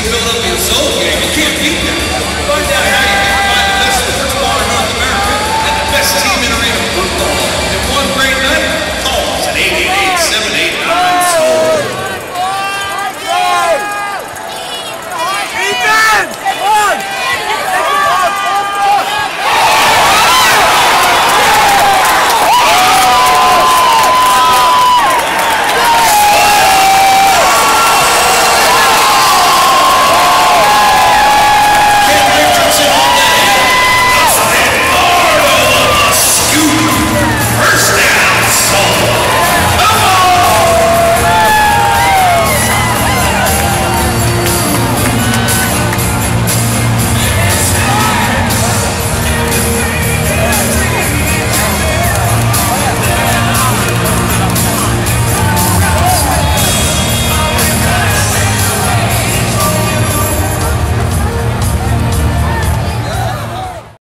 Philadelphia Soul Gang. You can't beat that.